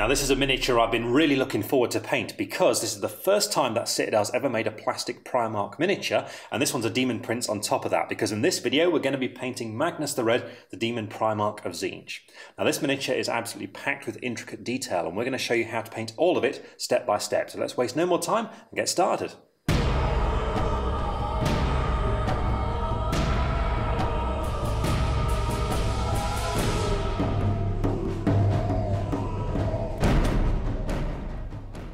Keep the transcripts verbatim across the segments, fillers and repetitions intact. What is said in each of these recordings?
Now this is a miniature I've been really looking forward to paint because this is the first time that Citadel's ever made a plastic Primarch miniature, and this one's a Demon Prince on top of that, because in this video we're going to be painting Magnus the Red, the Demon Primarch of Tzeentch. Now this miniature is absolutely packed with intricate detail and we're going to show you how to paint all of it step by step, so let's waste no more time and get started.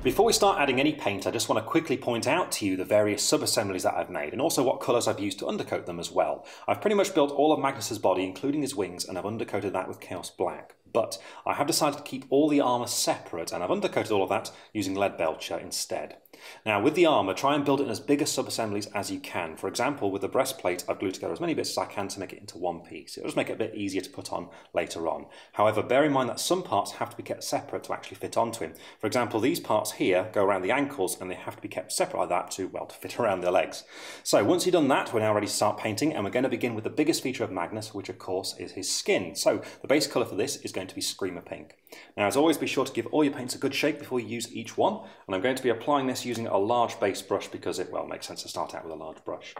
Before we start adding any paint, I just want to quickly point out to you the various sub-assemblies that I've made and also what colours I've used to undercoat them as well. I've pretty much built all of Magnus's body, including his wings, and I've undercoated that with Chaos Black. But I have decided to keep all the armour separate and I've undercoated all of that using Leadbelcher instead. Now with the armour, try and build it in as big a sub-assemblies as you can. For example, with the breastplate, I've glued together as many bits as I can to make it into one piece. It'll just make it a bit easier to put on later on. However, bear in mind that some parts have to be kept separate to actually fit onto him. For example, these parts here go around the ankles and they have to be kept separate like that to, well, to fit around their legs. So once you've done that, we're now ready to start painting, and we're going to begin with the biggest feature of Magnus, which of course is his skin. So the base colour for this is going to be Screamer Pink. Now as always, be sure to give all your paints a good shake before you use each one, and I'm going to be applying this using a large base brush because it, well, makes sense to start out with a large brush.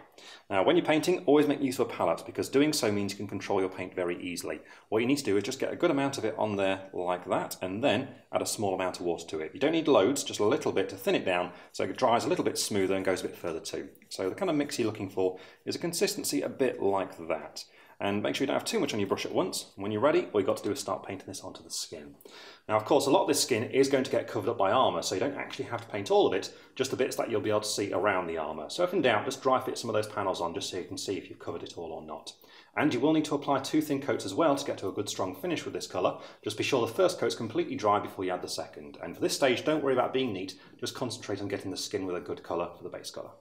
Now when you're painting, always make use of a palette because doing so means you can control your paint very easily. What you need to do is just get a good amount of it on there like that and then add a small amount of water to it. You don't need loads, just a little bit to thin it down so it dries a little bit smoother and goes a bit further too. So the kind of mix you're looking for is a consistency a bit like that. And make sure you don't have too much on your brush at once. When you're ready, all you've got to do is start painting this onto the skin. Now, of course, a lot of this skin is going to get covered up by armour, so you don't actually have to paint all of it, just the bits that you'll be able to see around the armour. So if in doubt, just dry fit some of those panels on just so you can see if you've covered it all or not. And you will need to apply two thin coats as well to get to a good strong finish with this colour. Just be sure the first coat's completely dry before you add the second. And for this stage, don't worry about being neat, just concentrate on getting the skin with a good colour for the base colour.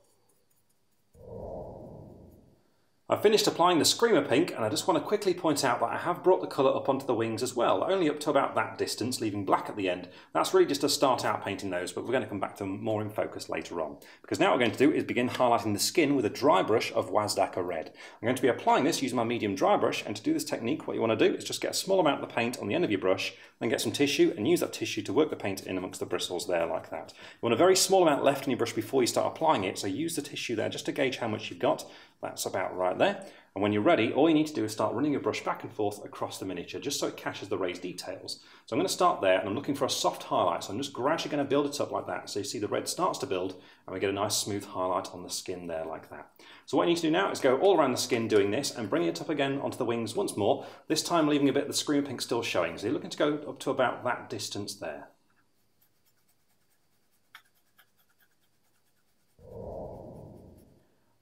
I've finished applying the Screamer Pink, and I just want to quickly point out that I have brought the colour up onto the wings as well, only up to about that distance, leaving black at the end. That's really just to start out painting those, but we're going to come back to them more in focus later on. Because now what we're going to do is begin highlighting the skin with a dry brush of Wazdakka Red. I'm going to be applying this using my medium dry brush, and to do this technique, what you want to do is just get a small amount of the paint on the end of your brush, then get some tissue and use that tissue to work the paint in amongst the bristles there like that. You want a very small amount left on your brush before you start applying it, so use the tissue there just to gauge how much you've got. That's about right there. And when you're ready, all you need to do is start running your brush back and forth across the miniature just so it catches the raised details. So I'm going to start there, and I'm looking for a soft highlight, so I'm just gradually going to build it up like that, so you see the red starts to build and we get a nice smooth highlight on the skin there like that. So what you need to do now is go all around the skin doing this and bring it up again onto the wings once more, this time leaving a bit of the Screamer Pink still showing, so you're looking to go up to about that distance there.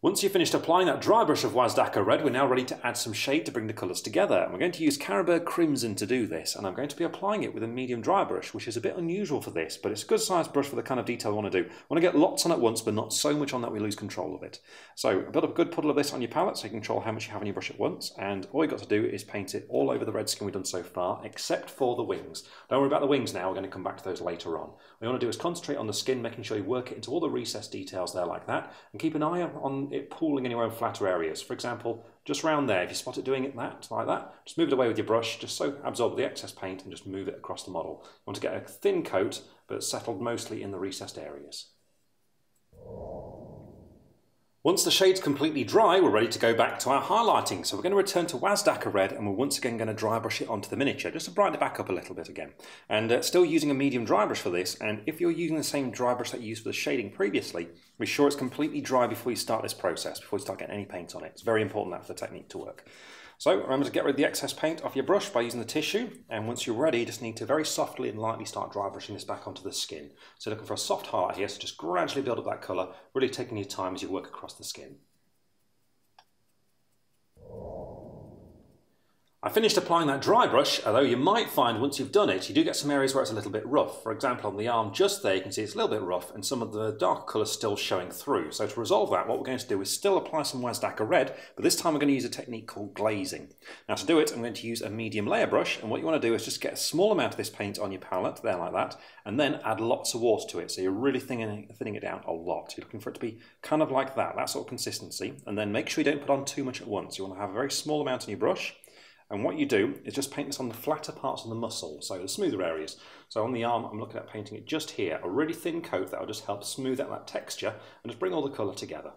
Once you've finished applying that dry brush of Wazdakka Red, we're now ready to add some shade to bring the colours together. And we're going to use Caribou Crimson to do this, and I'm going to be applying it with a medium dry brush, which is a bit unusual for this, but it's a good sized brush for the kind of detail I want to do. I want to get lots on at once, but not so much on that we lose control of it. So build up a good puddle of this on your palette so you can control how much you have on your brush at once, and all you've got to do is paint it all over the red skin we've done so far, except for the wings. Don't worry about the wings now, we're going to come back to those later on. What you want to do is concentrate on the skin, making sure you work it into all the recessed details there like that, and keep an eye on it pooling anywhere in flatter areas. For example, just round there, if you spot it doing it that, like that, just move it away with your brush, just so absorb the excess paint and just move it across the model. You want to get a thin coat, but it's settled mostly in the recessed areas. Once the shade's completely dry, we're ready to go back to our highlighting. So we're going to return to Wazdakka Red, and we're once again going to dry brush it onto the miniature, just to brighten it back up a little bit again. And uh, still using a medium dry brush for this, and if you're using the same dry brush that you used for the shading previously, be sure it's completely dry before you start this process, before you start getting any paint on it. It's very important that for the technique to work. So remember to get rid of the excess paint off your brush by using the tissue, and once you're ready, you just need to very softly and lightly start dry brushing this back onto the skin. So looking for a soft highlight here, so just gradually build up that colour, really taking your time as you work across the skin. I finished applying that dry brush, although you might find once you've done it, you do get some areas where it's a little bit rough. For example, on the arm just there, you can see it's a little bit rough and some of the dark colours still showing through. So to resolve that, what we're going to do is still apply some Wazdakka Red, but this time we're going to use a technique called glazing. Now to do it, I'm going to use a medium layer brush, and what you want to do is just get a small amount of this paint on your palette, there like that, and then add lots of water to it, so you're really thinning, thinning it down a lot. You're looking for it to be kind of like that, that sort of consistency, and then make sure you don't put on too much at once. You want to have a very small amount on your brush, And what you do is just paint this on the flatter parts of the muscle, so the smoother areas. So on the arm, I'm looking at painting it just here, a really thin coat that will just help smooth out that texture and just bring all the colour together.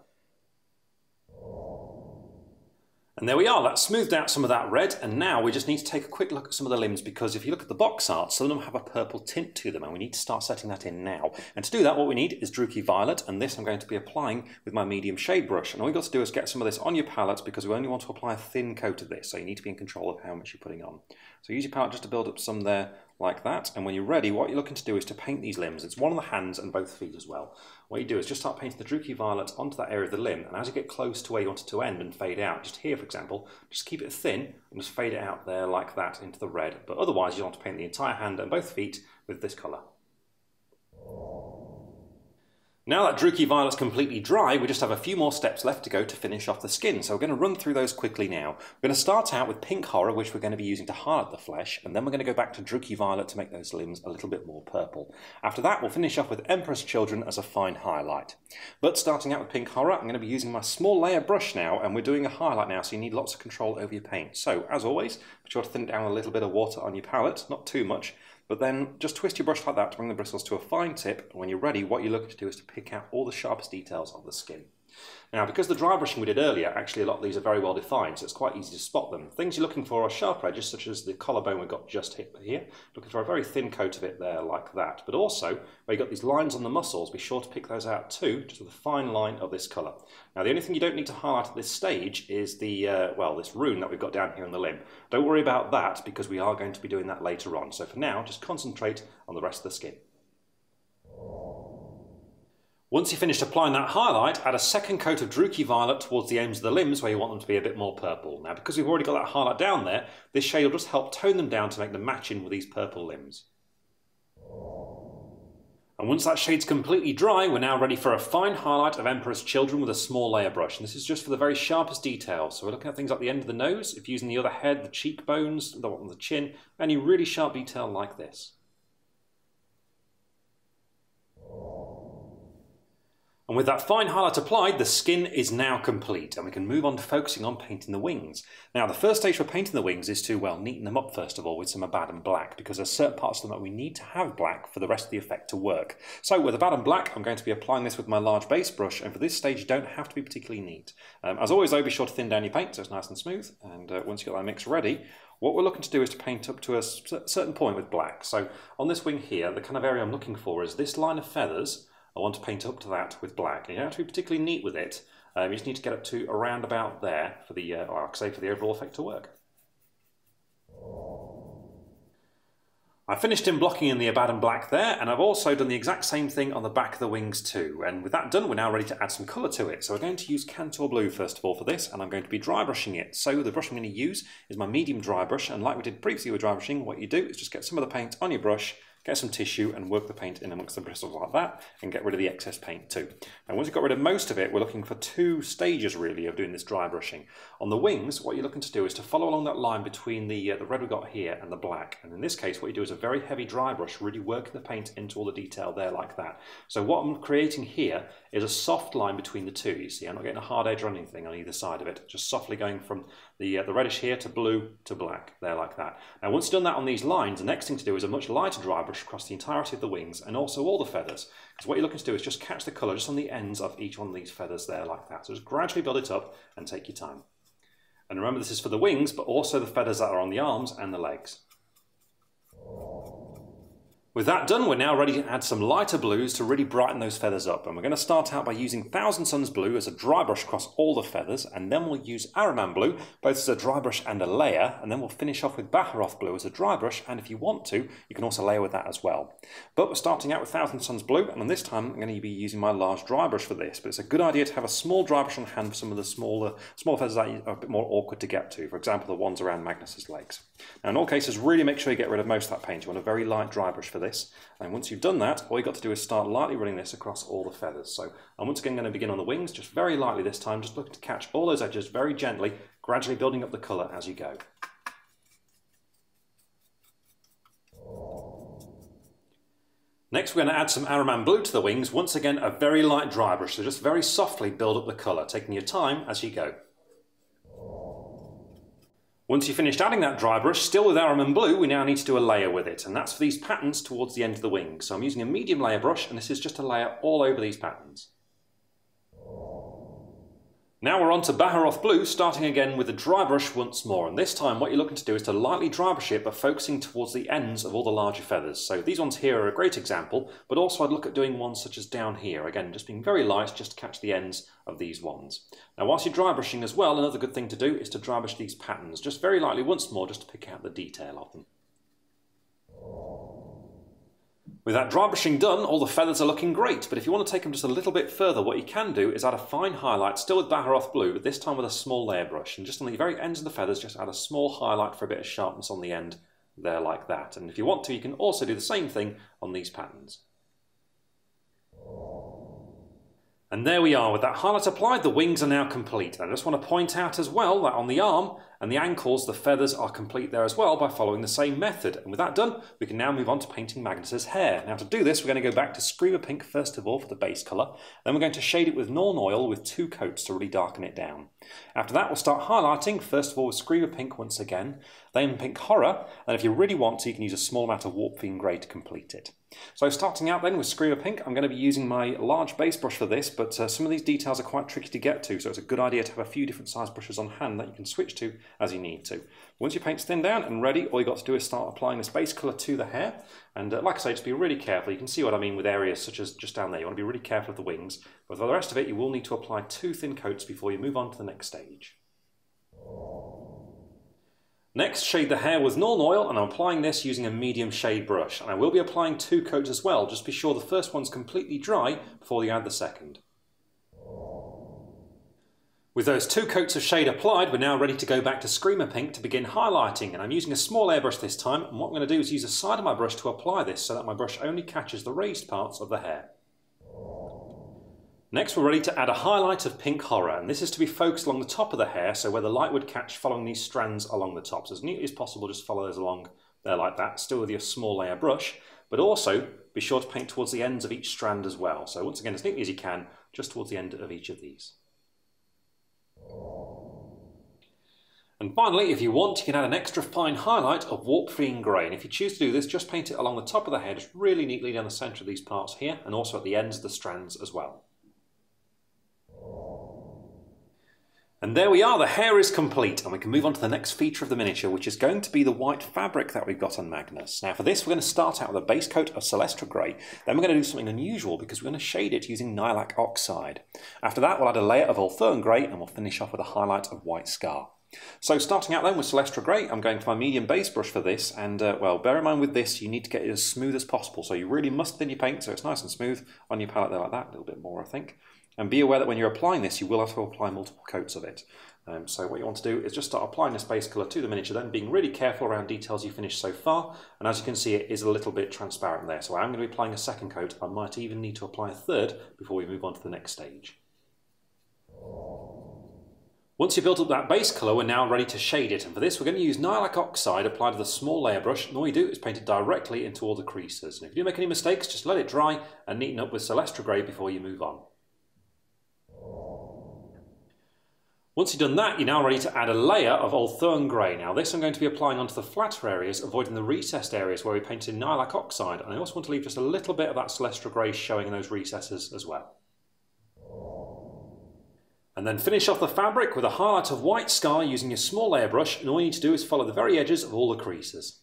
And there we are, that smoothed out some of that red, and now we just need to take a quick look at some of the limbs, because if you look at the box art, some of them have a purple tint to them, and we need to start setting that in now. And to do that, what we need is Druchii Violet, and this I'm going to be applying with my medium shade brush. And all you've got to do is get some of this on your palette, because we only want to apply a thin coat of this, so you need to be in control of how much you're putting on. So use your palette just to build up some there, like that, and when you're ready, what you're looking to do is to paint these limbs. It's one on the hands and both feet as well. What you do is just start painting the Druchii Violet onto that area of the limb, and as you get close to where you want it to end and fade out, just here for example, just keep it thin and just fade it out there like that into the red, but otherwise you'll want to paint the entire hand and both feet with this colour. Now that Druchii Violet's completely dry, we just have a few more steps left to go to finish off the skin, so we're going to run through those quickly now. We're going to start out with Pink Horror, which we're going to be using to highlight the flesh, and then we're going to go back to Druchii Violet to make those limbs a little bit more purple. After that, we'll finish off with Emperor's Children as a fine highlight. But starting out with Pink Horror, I'm going to be using my small layer brush now, and we're doing a highlight now, so you need lots of control over your paint. So, as always, be sure to thin it down with a little bit of water on your palette, not too much. But then just twist your brush like that to bring the bristles to a fine tip, and when you're ready, what you're looking to do is to pick out all the sharpest details of the skin. Now, because the dry brushing we did earlier, actually a lot of these are very well defined, so it's quite easy to spot them. Things you're looking for are sharp edges, such as the collarbone we've got just here, looking for a very thin coat of it there, like that. But also, where you've got these lines on the muscles, be sure to pick those out too, just with a fine line of this colour. Now, the only thing you don't need to highlight at this stage is the, uh, well, this rune that we've got down here on the limb. Don't worry about that, because we are going to be doing that later on. So for now, just concentrate on the rest of the skin. Once you've finished applying that highlight, add a second coat of Druchii Violet towards the ends of the limbs where you want them to be a bit more purple. Now, because we've already got that highlight down there, this shade will just help tone them down to make them match in with these purple limbs. And once that shade's completely dry, we're now ready for a fine highlight of Emperor's Children with a small layer brush. And this is just for the very sharpest details. So we're looking at things like the end of the nose, if using the other head, the cheekbones, the one on the chin, any really sharp detail like this. And with that fine highlight applied, the skin is now complete, and we can move on to focusing on painting the wings. Now, the first stage for painting the wings is to, well, neaten them up first of all with some Abaddon Black, because there's certain parts of them that we need to have black for the rest of the effect to work. So with Abaddon Black, I'm going to be applying this with my large base brush, and for this stage, you don't have to be particularly neat. Um, as always, though, be sure to thin down your paint so it's nice and smooth, and uh, once you've got that mix ready, what we're looking to do is to paint up to a certain point with black. So on this wing here, the kind of area I'm looking for is this line of feathers. I want to paint up to that with black. And you don't have to be particularly neat with it, um, you just need to get up to around about there for the, uh, or I could say for the overall effect to work. I finished in blocking in the Abaddon Black there, and I've also done the exact same thing on the back of the wings too. And with that done, we're now ready to add some colour to it. So we're going to use Cantor Blue first of all for this, and I'm going to be dry brushing it. So the brush I'm going to use is my medium dry brush, and like we did previously with dry brushing, what you do is just get some of the paint on your brush, get some tissue and work the paint in amongst the bristles like that, and get rid of the excess paint too. And once you've got rid of most of it, we're looking for two stages really of doing this dry brushing. On the wings, what you're looking to do is to follow along that line between the, uh, the red we got here and the black. And in this case, what you do is a very heavy dry brush, really working the paint into all the detail there like that. So what I'm creating here is a soft line between the two. You see, I'm not getting a hard edge or anything on either side of it, just softly going from the, uh, the reddish here to blue to black, there like that. Now once you've done that on these lines, the next thing to do is a much lighter dry brush across the entirety of the wings and also all the feathers, because what you're looking to do is just catch the colour just on the ends of each one of these feathers there like that. So just gradually build it up and take your time. And remember, this is for the wings, but also the feathers that are on the arms and the legs. With that done, we're now ready to add some lighter blues to really brighten those feathers up. And we're going to start out by using Thousand Sons Blue as a dry brush across all the feathers, and then we'll use Ahriman Blue, both as a dry brush and a layer, and then we'll finish off with Baharoth Blue as a dry brush, and if you want to, you can also layer with that as well. But we're starting out with Thousand Sons Blue, and this time I'm going to be using my large dry brush for this, but it's a good idea to have a small dry brush on hand for some of the smaller, smaller feathers that are a bit more awkward to get to, for example, the ones around Magnus's legs. Now in all cases, really make sure you get rid of most of that paint. You want a very light dry brush for this. And once you've done that, all you've got to do is start lightly running this across all the feathers. So I'm once again going to begin on the wings, just very lightly this time, just looking to catch all those edges very gently, gradually building up the colour as you go. Next, we're going to add some Ahriman Blue to the wings, once again a very light dry brush, so just very softly build up the colour, taking your time as you go. Once you finish adding that dry brush, still with Ahriman Blue, we now need to do a layer with it, and that's for these patterns towards the end of the wing. So I'm using a medium layer brush, and this is just a layer all over these patterns. Now we're on to Baharoth Blue, starting again with a dry brush once more, and this time what you're looking to do is to lightly dry brush it, but focusing towards the ends of all the larger feathers. So these ones here are a great example, but also I'd look at doing ones such as down here, again just being very light just to catch the ends of these ones. Now whilst you're dry brushing as well, another good thing to do is to dry brush these patterns, just very lightly once more, just to pick out the detail of them. With that dry brushing done, all the feathers are looking great, but if you want to take them just a little bit further, what you can do is add a fine highlight, still with Baharoth Blue, but this time with a small layer brush, and just on the very ends of the feathers, just add a small highlight for a bit of sharpness on the end there like that. And if you want to, you can also do the same thing on these patterns. And there we are, with that highlight applied, the wings are now complete. And I just want to point out as well that on the arm and the ankles, the feathers are complete there as well by following the same method. And with that done, we can now move on to painting Magnus's hair. Now to do this, we're going to go back to Screamer Pink first of all for the base colour. Then we're going to shade it with Nuln Oil with two coats to really darken it down. After that, we'll start highlighting, first of all with Screamer Pink once again, then Pink Horror, and if you really want to, you can use a small amount of Warp Fiend Grey to complete it. So starting out then with Screamer Pink, I'm going to be using my large base brush for this, but uh, some of these details are quite tricky to get to, so it's a good idea to have a few different size brushes on hand that you can switch to as you need to. Once your paint's thinned down and ready, all you've got to do is start applying this base colour to the hair, and uh, like I say, just be really careful. You can see what I mean with areas such as just down there. You want to be really careful of the wings, but for the rest of it you will need to apply two thin coats before you move on to the next stage. Next, shade the hair with Nuln Oil, and I'm applying this using a medium shade brush. And I will be applying two coats as well, just be sure the first one's completely dry before you add the second. With those two coats of shade applied, we're now ready to go back to Screamer Pink to begin highlighting, and I'm using a small airbrush this time, and what I'm going to do is use the side of my brush to apply this so that my brush only catches the raised parts of the hair. Next, we're ready to add a highlight of Pink Horror, and this is to be focused along the top of the hair, so where the light would catch following these strands along the top. So as neatly as possible, just follow those along there like that, still with your small layer brush, but also be sure to paint towards the ends of each strand as well. So once again, as neatly as you can, just towards the end of each of these. And finally, if you want, you can add an extra fine highlight of Warp Fiend Grey, and if you choose to do this, just paint it along the top of the hair, just really neatly down the centre of these parts here, and also at the ends of the strands as well. And there we are, the hair is complete, and we can move on to the next feature of the miniature, which is going to be the white fabric that we've got on Magnus. Now for this, we're going to start out with a base coat of Celestra Grey, then we're going to do something unusual because we're going to shade it using Nihilakh Oxide. After that, we'll add a layer of Ulthuan Grey, and we'll finish off with a highlight of White Scar. So starting out then with Celestra Grey, I'm going for my medium base brush for this, and uh, well, bear in mind with this, you need to get it as smooth as possible, so you really must thin your paint so it's nice and smooth on your palette there like that, a little bit more I think. And be aware that when you're applying this, you will have to apply multiple coats of it. Um, so what you want to do is just start applying this base colour to the miniature then, being really careful around details you finished so far. And as you can see, it is a little bit transparent there. So I am going to be applying a second coat. I might even need to apply a third before we move on to the next stage. Once you've built up that base colour, we're now ready to shade it, and for this we're going to use Nihilakh Oxide applied with a small layer brush, and all you do is paint it directly into all the creases. And if you do make any mistakes, just let it dry and neaten up with Celestra Grey before you move on. Once you've done that, you're now ready to add a layer of Ulthuan Grey. Now this I'm going to be applying onto the flatter areas, avoiding the recessed areas where we painted Nihilakh Oxide, and I also want to leave just a little bit of that Celestra Grey showing in those recesses as well. And then finish off the fabric with a highlight of White Scar using your small layer brush, and all you need to do is follow the very edges of all the creases.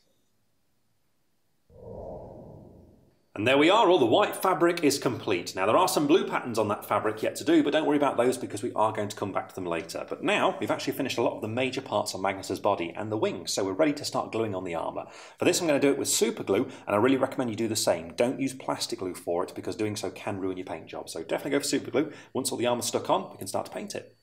And there we are, all the white fabric is complete. Now there are some blue patterns on that fabric yet to do, but don't worry about those because we are going to come back to them later. But now we've actually finished a lot of the major parts on Magnus's body and the wings, so we're ready to start gluing on the armour. For this I'm going to do it with super glue, and I really recommend you do the same. Don't use plastic glue for it because doing so can ruin your paint job. So definitely go for super glue. Once all the armour's stuck on, we can start to paint it.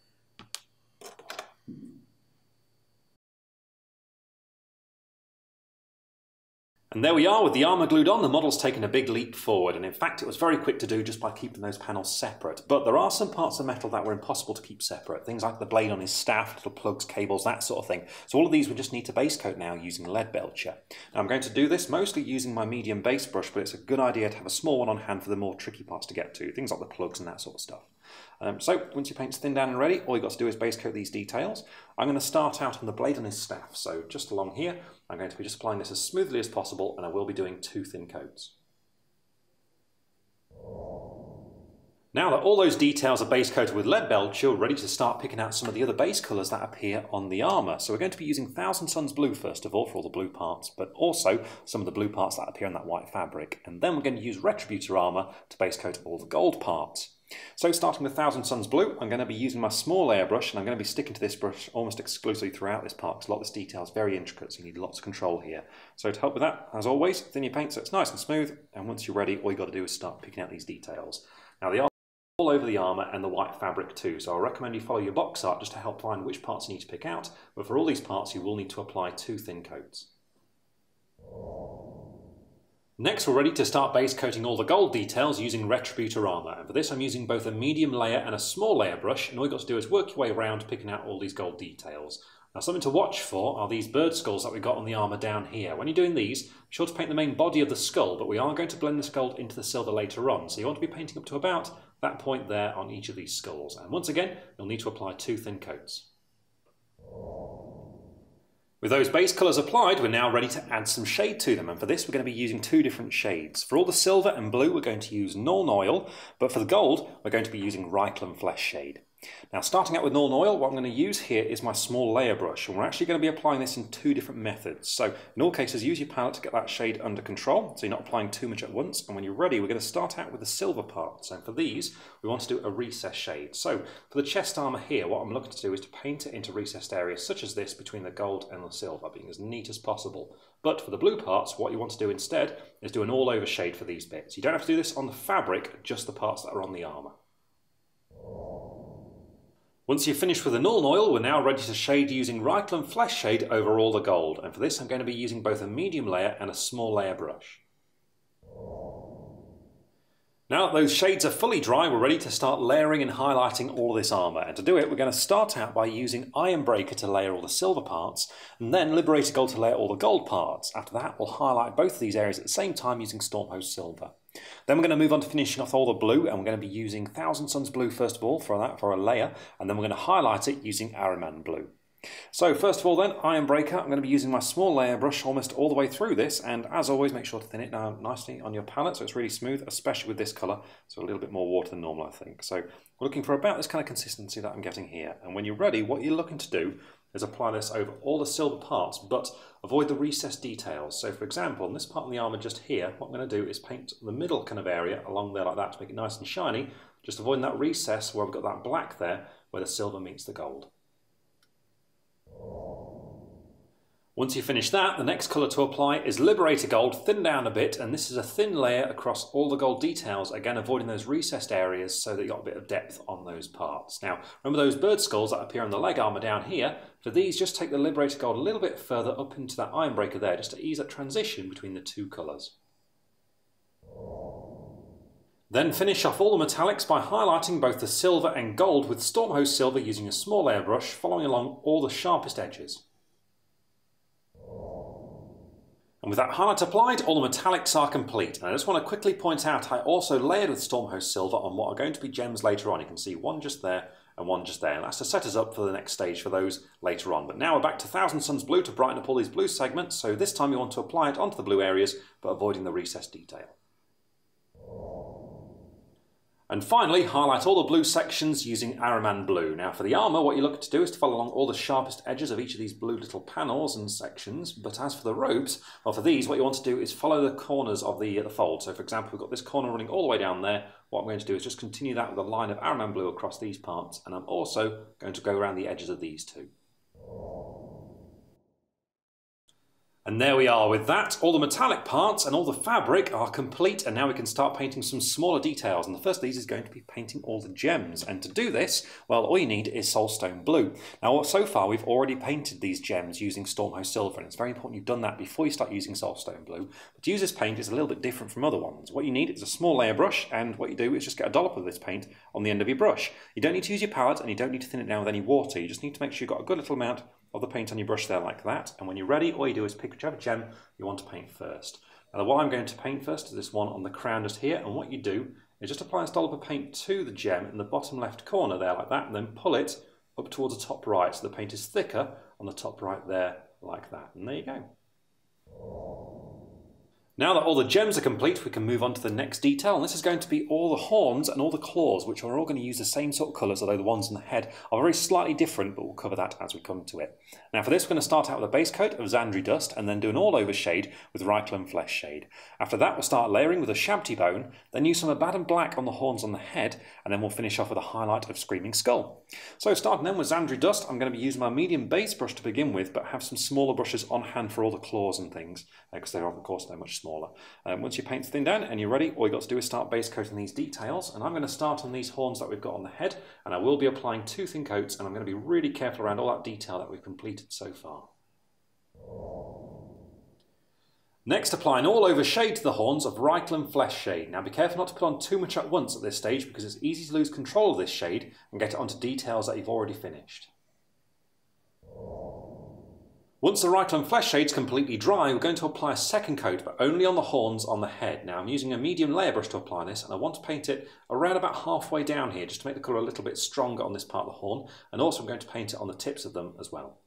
And there we are, with the armour glued on, the model's taken a big leap forward, and in fact it was very quick to do just by keeping those panels separate. But there are some parts of metal that were impossible to keep separate, things like the blade on his staff, little plugs, cables, that sort of thing. So all of these we just need to base coat now using Leadbelcher. Now I'm going to do this mostly using my medium base brush, but it's a good idea to have a small one on hand for the more tricky parts to get to, things like the plugs and that sort of stuff. Um, so once your paint's thinned down and ready, all you've got to do is base coat these details. I'm going to start out on the blade on his staff, so just along here I'm going to be just applying this as smoothly as possible, and I will be doing two thin coats. Now that all those details are base coated with Leadbelcher, you're ready to start picking out some of the other base colours that appear on the armour. So we're going to be using Thousand Sons Blue first of all for all the blue parts, but also some of the blue parts that appear on that white fabric. And then we're going to use Retributor Armour to base coat all the gold parts. So starting with Thousand Sons Blue, I'm going to be using my small airbrush, and I'm going to be sticking to this brush almost exclusively throughout this part, because a lot of this detail is very intricate, so you need lots of control here. So to help with that, as always, thin your paint so it's nice and smooth, and once you're ready, all you've got to do is start picking out these details. Now they are all over the armour and the white fabric too, so I recommend you follow your box art just to help find which parts you need to pick out, but for all these parts you will need to apply two thin coats. Next, we're ready to start base coating all the gold details using Retributor Armour, and for this I'm using both a medium layer and a small layer brush, and all you've got to do is work your way around picking out all these gold details. Now something to watch for are these bird skulls that we've got on the armour down here. When you're doing these, be sure to paint the main body of the skull, but we are going to blend this gold into the silver later on, so you want to be painting up to about that point there on each of these skulls, and once again you'll need to apply two thin coats. With those base colours applied, we're now ready to add some shade to them, and for this we're going to be using two different shades. For all the silver and blue we're going to use Nuln Oil, but for the gold we're going to be using Reikland Flesh Shade. Now starting out with Nuln Oil, what I'm going to use here is my small layer brush, and we're actually going to be applying this in two different methods. So in all cases use your palette to get that shade under control, so you're not applying too much at once, and when you're ready we're going to start out with the silver parts, and for these we want to do a recessed shade. So for the chest armour here, what I'm looking to do is to paint it into recessed areas such as this between the gold and the silver, being as neat as possible. But for the blue parts, what you want to do instead is do an all over shade for these bits. You don't have to do this on the fabric, just the parts that are on the armour. Once you're finished with the Nuln Oil, we're now ready to shade using Reikland Flesh Shade over all the gold, and for this I'm going to be using both a medium layer and a small layer brush. Now that those shades are fully dry, we're ready to start layering and highlighting all this armour, and to do it we're going to start out by using Ironbreaker to layer all the silver parts, and then Liberator Gold to layer all the gold parts. After that we'll highlight both of these areas at the same time using Stormhost Silver. Then we're going to move on to finishing off all the blue, and we're going to be using Thousand Sons Blue first of all for that for a layer, and then we're going to highlight it using Ahriman Blue. So first of all then, Ironbreaker, I'm going to be using my small layer brush almost all the way through this, and as always make sure to thin it down nicely on your palette so it's really smooth, especially with this colour, so a little bit more water than normal I think. So we're looking for about this kind of consistency that I'm getting here, and when you're ready what you're looking to do is apply this over all the silver parts, but avoid the recessed details. So for example, on this part of the armour just here, what I'm going to do is paint the middle kind of area along there like that to make it nice and shiny, just avoiding that recess where we've got that black there where the silver meets the gold. Once you finish that, the next colour to apply is Liberator Gold, thin down a bit, and this is a thin layer across all the gold details, again avoiding those recessed areas so that you've got a bit of depth on those parts. Now remember those bird skulls that appear on the leg armour down here, for these just take the Liberator Gold a little bit further up into that Ironbreaker there just to ease that transition between the two colours. Then finish off all the metallics by highlighting both the silver and gold with Stormhost Silver using a small airbrush, following along all the sharpest edges. And with that highlight applied, all the metallics are complete. And I just want to quickly point out I also layered with Stormhost Silver on what are going to be gems later on. You can see one just there and one just there, and that's to set us up for the next stage for those later on. But now we're back to Thousand Sons Blue to brighten up all these blue segments, so this time you want to apply it onto the blue areas, but avoiding the recessed detail. And finally, highlight all the blue sections using Ahriman Blue. Now for the armour, what you're looking to do is to follow along all the sharpest edges of each of these blue little panels and sections, but as for the robes, well for these, what you want to do is follow the corners of the, the fold. So for example, we've got this corner running all the way down there. What I'm going to do is just continue that with a line of Ahriman Blue across these parts, and I'm also going to go around the edges of these two. And there we are with that. All the metallic parts and all the fabric are complete, and now we can start painting some smaller details, and the first of these is going to be painting all the gems, and to do this, well all you need is Soulstone Blue. Now so far we've already painted these gems using Stormhost Silver, and it's very important you've done that before you start using Soulstone Blue, but to use this paint is a little bit different from other ones. What you need is a small layer brush, and what you do is just get a dollop of this paint on the end of your brush. You don't need to use your palette and you don't need to thin it down with any water, you just need to make sure you've got a good little amount of the paint on your brush there like that, and when you're ready all you do is pick whichever gem you want to paint first. Now the one I'm going to paint first is this one on the crown just here, and what you do is just apply a dollop of paint to the gem in the bottom left corner there like that, and then pull it up towards the top right, so the paint is thicker on the top right there like that. And there you go. Now that all the gems are complete, we can move on to the next detail, and this is going to be all the horns and all the claws, which are all going to use the same sort of colours, although the ones on the head are very slightly different, but we'll cover that as we come to it. Now for this, we're going to start out with a base coat of Zandri Dust, and then do an all-over shade with Reikland Flesh Shade. After that, we'll start layering with a Shabti Bone, then use some Abaddon Black on the horns on the head, and then we'll finish off with a highlight of Screaming Skull. So starting then with Zandri Dust, I'm going to be using my medium base brush to begin with, but have some smaller brushes on hand for all the claws and things, because uh, they are, of course, they're much smaller. Um, once your paint's thinned down and you're ready, all you've got to do is start base coating these details, and I'm going to start on these horns that we've got on the head, and I will be applying two thin coats, and I'm going to be really careful around all that detail that we've completed so far. Next, apply an all-over shade to the horns of Reikland Flesh Shade. Now be careful not to put on too much at once at this stage, because it's easy to lose control of this shade and get it onto details that you've already finished. Once the Reikland Flesh Shade is completely dry, we're going to apply a second coat, but only on the horns on the head. Now I'm using a medium layer brush to apply this, and I want to paint it around about halfway down here, just to make the colour a little bit stronger on this part of the horn, and also I'm going to paint it on the tips of them as well.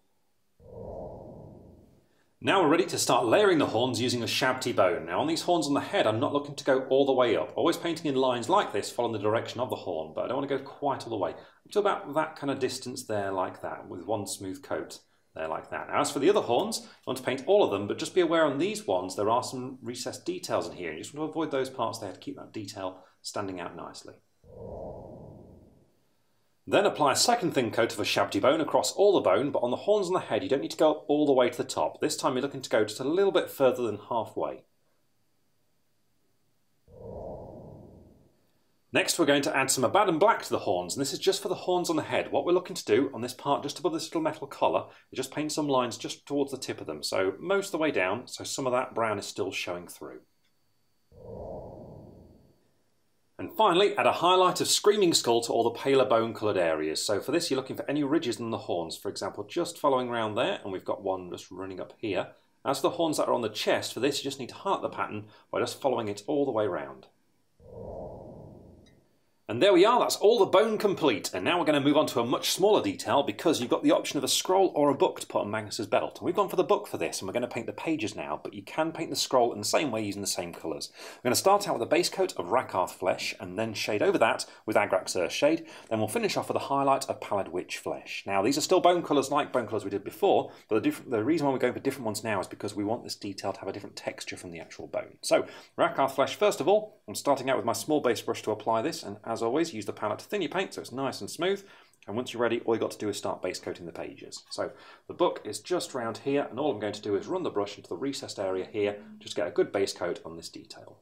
Now we're ready to start layering the horns using a Shabti Bone. Now on these horns on the head, I'm not looking to go all the way up. Always painting in lines like this, following the direction of the horn, but I don't want to go quite all the way. Up to about that kind of distance there like that, with one smooth coat. There like that. Now as for the other horns, I want to paint all of them, but just be aware on these ones there are some recessed details in here, and you just want to avoid those parts there to keep that detail standing out nicely. Then apply a second thin coat of a Shabti Bone across all the bone, but on the horns on the head you don't need to go up all the way to the top. This time you're looking to go just a little bit further than halfway. Next we're going to add some Abaddon Black to the horns, and this is just for the horns on the head. What we're looking to do on this part just above this little metal collar is just paint some lines just towards the tip of them, so most of the way down, so some of that brown is still showing through. And finally, add a highlight of Screaming Skull to all the paler bone coloured areas. So for this you're looking for any ridges on the horns, for example just following around there, and we've got one just running up here. As for the horns that are on the chest, for this you just need to highlight the pattern by just following it all the way around. And there we are, that's all the bone complete, and now we're going to move on to a much smaller detail, because you've got the option of a scroll or a book to put on Magnus's belt. And we've gone for the book for this, and we're going to paint the pages now, but you can paint the scroll in the same way using the same colours. We're going to start out with a base coat of Rakarth Flesh, and then shade over that with Agrax Earthshade, then we'll finish off with a highlight of Pallid Witch Flesh. Now these are still bone colours like bone colours we did before, but the, the reason why we're going for different ones now is because we want this detail to have a different texture from the actual bone. So, Rakarth Flesh first of all. I'm starting out with my small base brush to apply this, and as always, use the palette to thin your paint so it's nice and smooth, and once you're ready, all you've got to do is start base coating the pages. So the book is just round here, and all I'm going to do is run the brush into the recessed area here, just get a good base coat on this detail.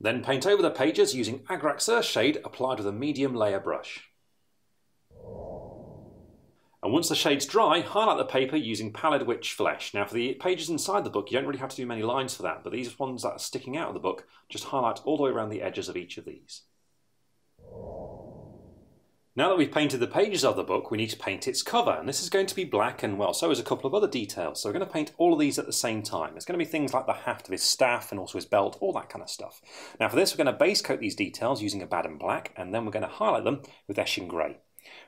Then paint over the pages using Agrax Earthshade applied with a medium layer brush. And once the shade's dry, highlight the paper using Pallid Witch Flesh. Now for the pages inside the book, you don't really have to do many lines for that, but these ones that are sticking out of the book, just highlight all the way around the edges of each of these. Now that we've painted the pages of the book, we need to paint its cover, and this is going to be black, and well, so is a couple of other details. So we're going to paint all of these at the same time. It's going to be things like the haft of his staff and also his belt, all that kind of stuff. Now for this, we're going to base coat these details using Abaddon Black, and then we're going to highlight them with Eshin Grey.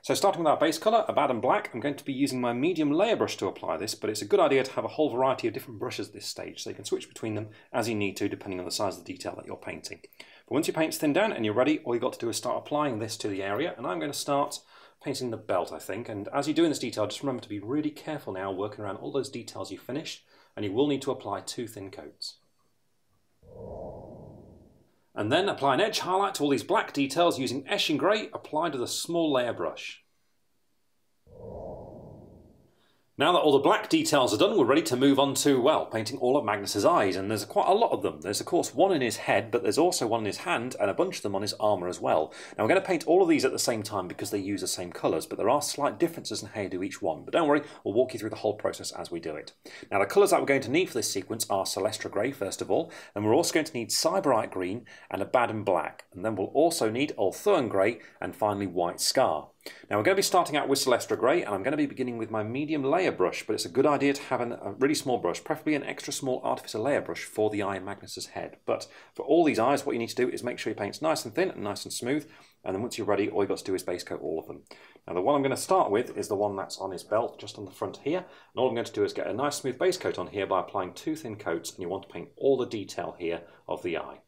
So starting with our base colour, Abaddon Black, I'm going to be using my medium layer brush to apply this, but it's a good idea to have a whole variety of different brushes at this stage, so you can switch between them as you need to, depending on the size of the detail that you're painting. But once your paint's thinned down and you're ready, all you've got to do is start applying this to the area, and I'm going to start painting the belt, I think. And as you're doing this detail, just remember to be really careful now, working around all those details you've finished, and you will need to apply two thin coats. And then apply an edge highlight to all these black details using Eshin Grey applied with a small layer brush. Now that all the black details are done, we're ready to move on to, well, painting all of Magnus's eyes, and there's quite a lot of them. There's of course one in his head, but there's also one in his hand, and a bunch of them on his armour as well. Now we're going to paint all of these at the same time because they use the same colours, but there are slight differences in how you do each one. But don't worry, we'll walk you through the whole process as we do it. Now the colours that we're going to need for this sequence are Celestra Grey first of all, and we're also going to need Sybarite Green and Abaddon Black, and then we'll also need Ulthuan Grey and finally White Scar. Now we're going to be starting out with Celestra Grey, and I'm going to be beginning with my medium layer brush, but it's a good idea to have an, a really small brush, preferably an extra small artificer layer brush for the eye in Magnus's head. But for all these eyes, what you need to do is make sure your paint's nice and thin and nice and smooth, and then once you're ready, all you've got to do is base coat all of them. Now the one I'm going to start with is the one that's on his belt, just on the front here, and all I'm going to do is get a nice smooth base coat on here by applying two thin coats, and you want to paint all the detail here of the eye.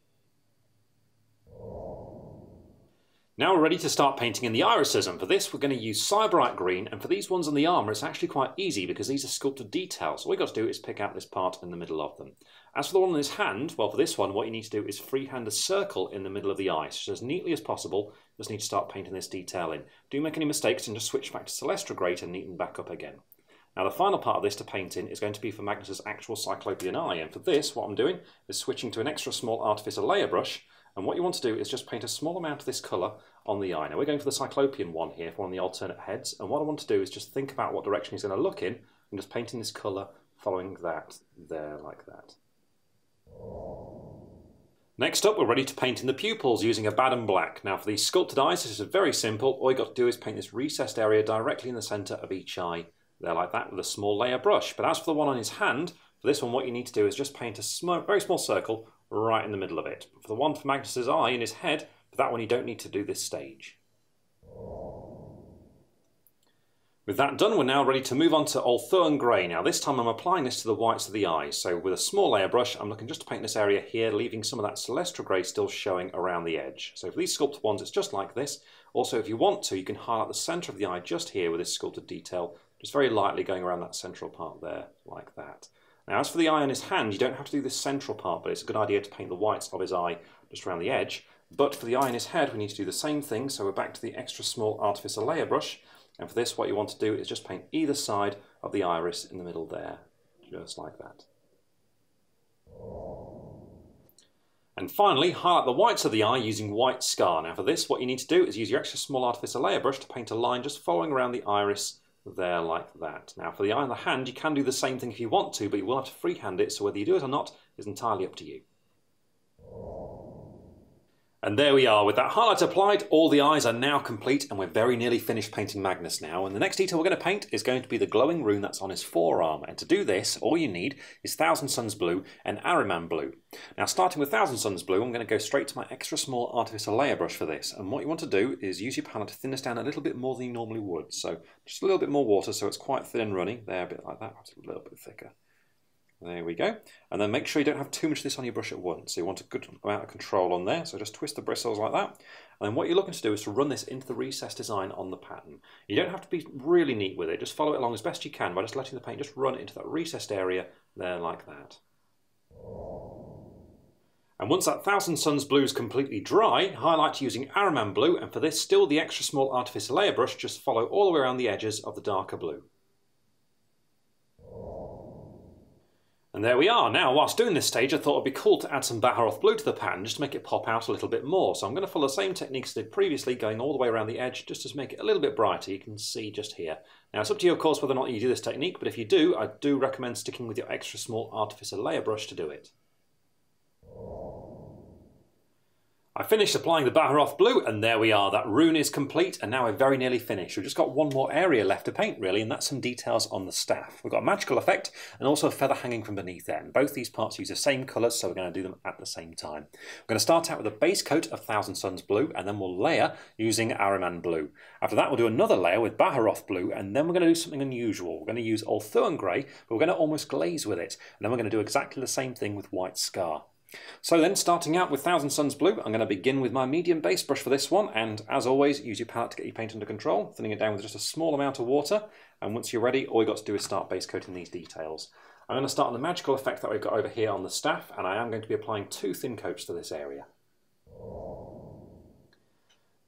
Now we're ready to start painting in the irises, and for this we're going to use Sybarite Green, and for these ones on the armour it's actually quite easy because these are sculpted details, so all we've got to do is pick out this part in the middle of them. As for the one on his hand, well for this one what you need to do is freehand a circle in the middle of the eye, so as neatly as possible, just need to start painting this detail in. Do make any mistakes and just switch back to Celestra Grey to neaten back up again. Now the final part of this to paint in is going to be for Magnus' actual Cyclopean eye, and for this what I'm doing is switching to an extra small artificer layer brush. And what you want to do is just paint a small amount of this colour on the eye. Now we're going for the Cyclopean one here, for one of the alternate heads, and what I want to do is just think about what direction he's going to look in, and just painting this colour following that there, like that. Next up, we're ready to paint in the pupils using Abaddon Black. Now for these sculpted eyes, this is very simple. All you've got to do is paint this recessed area directly in the centre of each eye, there like that, with a small layer brush. But as for the one on his hand, for this one what you need to do is just paint a sm- very small circle right in the middle of it. For the one for Magnus's eye in his head, for that one you don't need to do this stage. With that done, we're now ready to move on to Ulthuan Grey. Now this time I'm applying this to the whites of the eyes, so with a small layer brush I'm looking just to paint this area here, leaving some of that Celestra Grey still showing around the edge. So for these sculpted ones it's just like this. Also if you want to, you can highlight the centre of the eye just here with this sculpted detail, just very lightly going around that central part there, like that. Now as for the eye on his hand, you don't have to do this central part, but it's a good idea to paint the whites of his eye just around the edge. But for the eye on his head we need to do the same thing, so we're back to the extra small artificer layer brush, and for this what you want to do is just paint either side of the iris in the middle there, just like that. And finally, highlight the whites of the eye using White Scar. Now for this what you need to do is use your extra small artificer layer brush to paint a line just following around the iris there, like that. Now for the eye on the hand you can do the same thing if you want to, but you will have to freehand it, so whether you do it or not is entirely up to you. And there we are, with that highlight applied, all the eyes are now complete and we're very nearly finished painting Magnus now, and the next detail we're going to paint is going to be the glowing rune that's on his forearm, and to do this all you need is Thousand Sons Blue and Ahriman Blue. Now starting with Thousand Sons Blue, I'm going to go straight to my extra small artificer layer brush for this, and what you want to do is use your palette to thin this down a little bit more than you normally would, so just a little bit more water so it's quite thin and runny, there a bit like that, perhaps a little bit thicker. There we go. And then make sure you don't have too much of this on your brush at once. So you want a good amount of control on there. So just twist the bristles like that. And then what you're looking to do is to run this into the recessed design on the pattern. You don't have to be really neat with it. Just follow it along as best you can by just letting the paint just run into that recessed area there, like that. And once that Thousand Sons Blue is completely dry, highlight using Ahriman Blue. And for this, still the extra small artificer layer brush. Just follow all the way around the edges of the darker blue. And there we are. Now, whilst doing this stage, I thought it'd be cool to add some Baharoth Blue to the pattern just to make it pop out a little bit more. So I'm going to follow the same techniques I did previously, going all the way around the edge just to make it a little bit brighter. You can see just here. Now, it's up to you, of course, whether or not you do this technique, but if you do, I do recommend sticking with your extra small artificer layer brush to do it. I finished applying the Baharoth Blue, and there we are. That rune is complete, and now we're very nearly finished. We've just got one more area left to paint, really, and that's some details on the staff. We've got a magical effect and also a feather hanging from beneath it, and both these parts use the same colours, so we're going to do them at the same time. We're going to start out with a base coat of Thousand Sons Blue, and then we'll layer using Ahriman Blue. After that, we'll do another layer with Baharoth Blue, and then we're going to do something unusual. We're going to use Ulthuan Grey, but we're going to almost glaze with it, and then we're going to do exactly the same thing with White Scar. So then, starting out with Thousand Sons Blue, I'm going to begin with my medium base brush for this one, and as always, use your palette to get your paint under control, thinning it down with just a small amount of water, and once you're ready, all you've got to do is start base coating these details. I'm going to start on the magical effect that we've got over here on the staff, and I am going to be applying two thin coats to this area.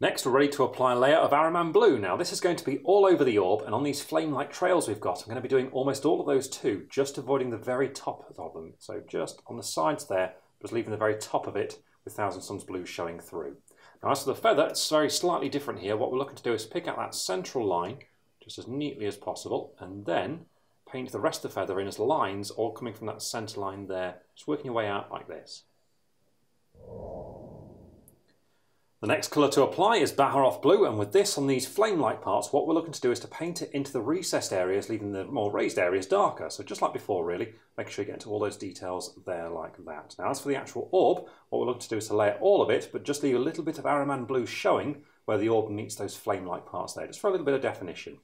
Next, we're ready to apply a layer of Ahriman Blue. Now, this is going to be all over the orb, and on these flame-like trails we've got, I'm going to be doing almost all of those too, just avoiding the very top of them, so just on the sides there, just leaving the very top of it with Thousand Sons Blue showing through. Now as for the feather, it's very slightly different here. What we're looking to do is pick out that central line just as neatly as possible, and then paint the rest of the feather in as lines, all coming from that centre line there, just working your way out like this. The next colour to apply is Baharoth Blue, and with this on these flame-like parts, what we're looking to do is to paint it into the recessed areas, leaving the more raised areas darker. So just like before really, make sure you get into all those details there like that. Now as for the actual orb, what we're looking to do is to layer all of it, but just leave a little bit of Ahriman Blue showing where the orb meets those flame-like parts there, just for a little bit of definition.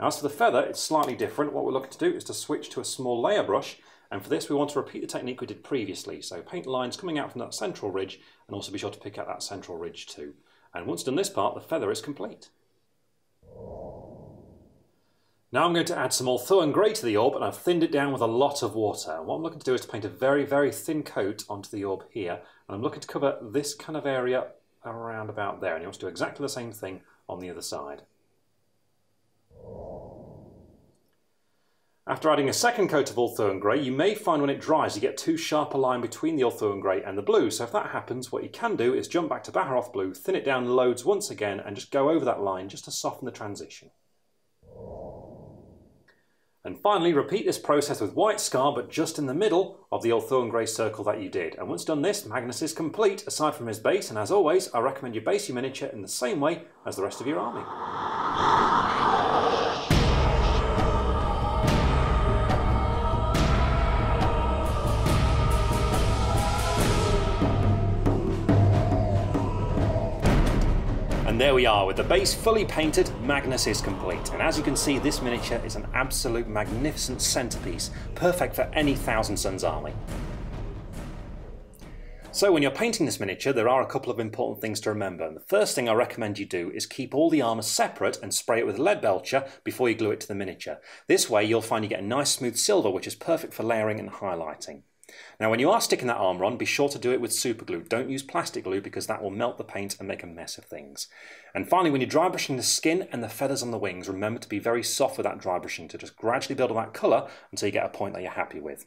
Now as for the feather, it's slightly different. What we're looking to do is to switch to a small layer brush, and for this we want to repeat the technique we did previously. So paint lines coming out from that central ridge, and also be sure to pick out that central ridge too. And once done this part, the feather is complete. Now I'm going to add some Ulthuan Grey to the orb, and I've thinned it down with a lot of water. And what I'm looking to do is to paint a very, very thin coat onto the orb here, and I'm looking to cover this kind of area around about there, and you want to do exactly the same thing on the other side. After adding a second coat of Ulthuan Grey, you may find when it dries you get too sharp a line between the Ulthuan Grey and the blue, so if that happens what you can do is jump back to Baharoth Blue, thin it down loads once again and just go over that line just to soften the transition. And finally repeat this process with White Scar, but just in the middle of the Ulthuan Grey circle that you did. And once done this, Magnus is complete aside from his base, and as always I recommend you base your miniature in the same way as the rest of your army. And there we are, with the base fully painted, Magnus is complete. And as you can see, this miniature is an absolute magnificent centerpiece, perfect for any Thousand Sons army. So when you're painting this miniature, there are a couple of important things to remember. And the first thing I recommend you do is keep all the armour separate and spray it with Leadbelcher before you glue it to the miniature. This way you'll find you get a nice smooth silver, which is perfect for layering and highlighting. Now when you are sticking that armour on, be sure to do it with super glue. Don't use plastic glue because that will melt the paint and make a mess of things. And finally, when you're dry brushing the skin and the feathers on the wings, remember to be very soft with that dry brushing, to just gradually build on that colour until you get a point that you're happy with.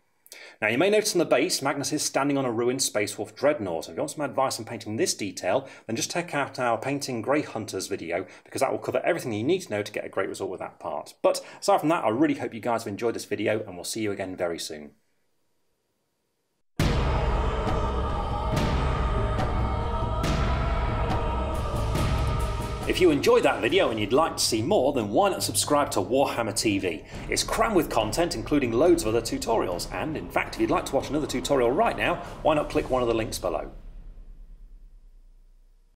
Now you may notice on the base, Magnus is standing on a ruined Space Wolf Dreadnought. If you want some advice on painting this detail, then just check out our Painting Grey Hunters video, because that will cover everything you need to know to get a great result with that part. But aside from that, I really hope you guys have enjoyed this video, and we'll see you again very soon. If you enjoyed that video and you'd like to see more, then why not subscribe to Warhammer T V? It's crammed with content, including loads of other tutorials, and in fact if you'd like to watch another tutorial right now, why not click one of the links below.